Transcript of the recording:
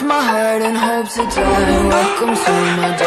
lost my heart and hope to die. Welcome to my